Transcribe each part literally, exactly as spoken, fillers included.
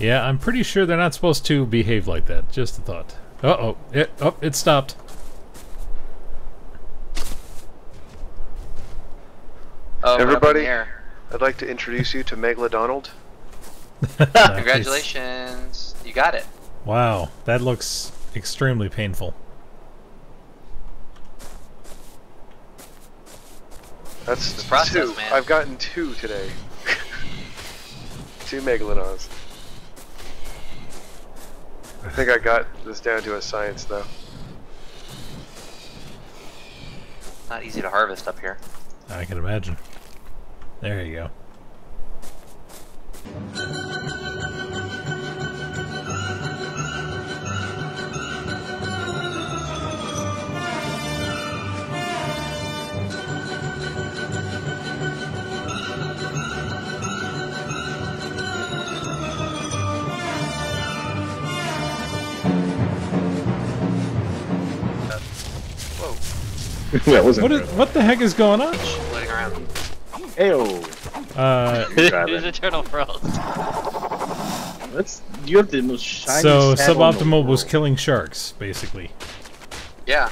Yeah, I'm pretty sure they're not supposed to behave like that. Just a thought. Uh-oh. It, oh, it stopped. Oh, everybody, I'd like to introduce you to Megalodonald. Congratulations. You got it. Wow. That looks extremely painful. That's the process, two. Man. I've gotten two today. Two Megalodons. I think I got this down to a science, though. Not easy to harvest up here. I can imagine. There you go. That wasn't what, is, what the heck is going on? Floating around. Ayo. Uh, There's Eternal Frost. That's, you have the most shiny. So Suboptimal was killing sharks, basically. Yeah.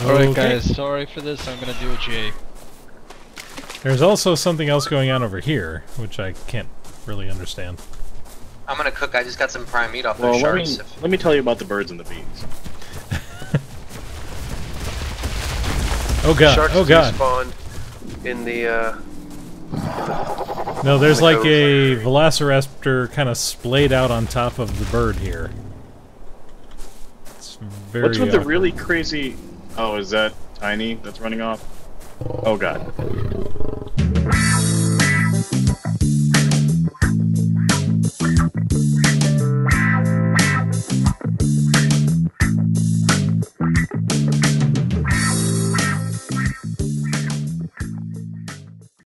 Alright, okay. Guys, sorry for this. I'm gonna do a J. There's also something else going on over here, which I can't really understand. I'm gonna cook. I just got some prime meat off well, those sharks. Let me, let me tell you about the birds and the bees. Oh god! Sharks oh god! Spawn in the, uh, in the no, there's the like cove. A Velociraptor kind of splayed out on top of the bird here. It's very. What's with awkward. The really crazy? Oh, is that Tiny that's running off? Oh god!